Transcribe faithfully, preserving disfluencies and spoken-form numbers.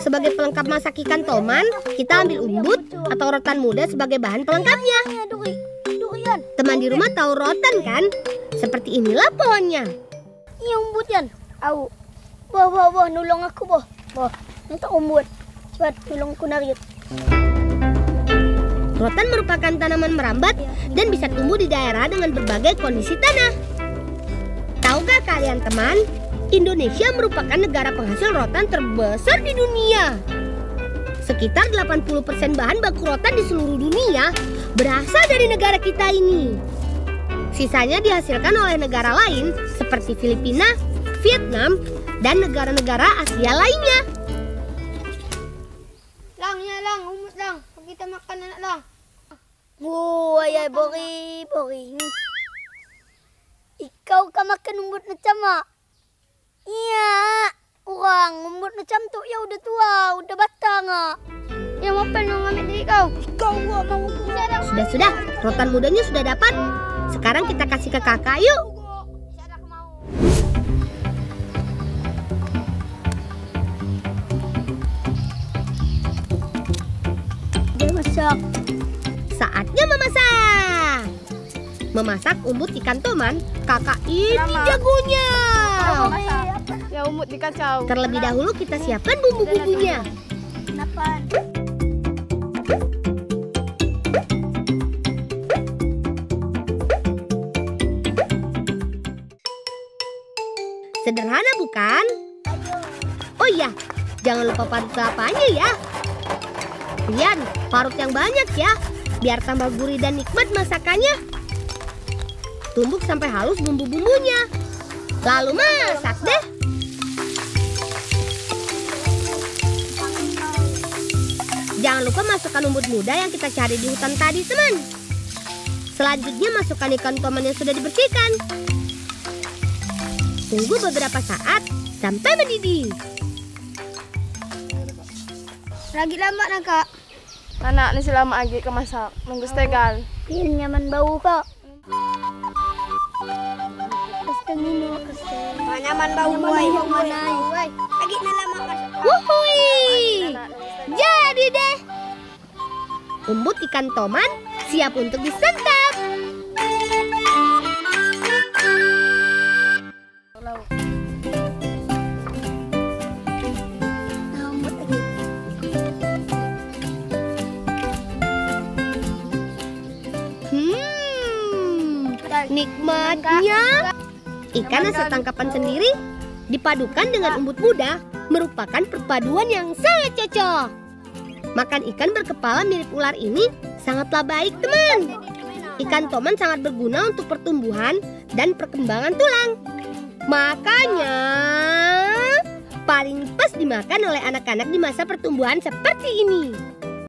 Sebagai pelengkap masak ikan toman, kita ambil umbut atau rotan muda sebagai bahan pelengkapnya. Teman di rumah tahu rotan kan? Seperti inilah pohonnya. Iya umbut kan? Au. Boh, boh, boh, nulung aku boh. Boh, nanti umbut. Cepat nulung aku narik. Rotan merupakan tanaman merambat dan bisa tumbuh di daerah dengan berbagai kondisi tanah. Tahukah kalian teman? Indonesia merupakan negara penghasil rotan terbesar di dunia. Sekitar delapan puluh persen bahan baku rotan di seluruh dunia berasal dari negara kita ini. Sisanya dihasilkan oleh negara lain seperti Filipina, Vietnam, dan negara-negara Asia lainnya. Lang, ya lang, umus lang, kita makan anak lang. Wah, ya bori, bori. Ikau kan makan umbut macam mak? Iya, orang umbut macam tu ya udah tua, udah batang ah. Yang mau penang ambil diri kau. Kau gua mau. Sudah sudah, rotan mudanya sudah dapat. Sekarang kita kasih ke kakak yuk. Dia masak. Saatnya memasak. Memasak umbut ikan toman, kakak ini jagonya. Ya umbut dikacau. Terlebih dahulu kita siapkan bumbu-bumbunya. Sederhana bukan? Oh iya, jangan lupa parut kelapanya ya. Rian, parut yang banyak ya, biar tambah gurih dan nikmat masakannya. Tumbuk sampai halus bumbu-bumbunya. Lalu masak deh. Jangan lupa masukkan umbut muda yang kita cari di hutan tadi, teman. Selanjutnya masukkan ikan toman yang sudah dibersihkan. Tunggu beberapa saat sampai mendidih. Lagi lama nak kak? Anak ni selama lagi ke masak, nunggu setegal. Ini nyaman bau kak. Kestengi nak kesten. Nyaman bau buai. Lagi lama masak. Wuhui, jadi deh. Umbut ikan toman siap untuk disantap. Nikmatnya, ikan hasil tangkapan sendiri dipadukan dengan umbut muda merupakan perpaduan yang sangat cocok. Makan ikan berkepala mirip ular ini sangatlah baik teman. Ikan toman sangat berguna untuk pertumbuhan dan perkembangan tulang. Makanya paling pas dimakan oleh anak-anak di masa pertumbuhan seperti ini.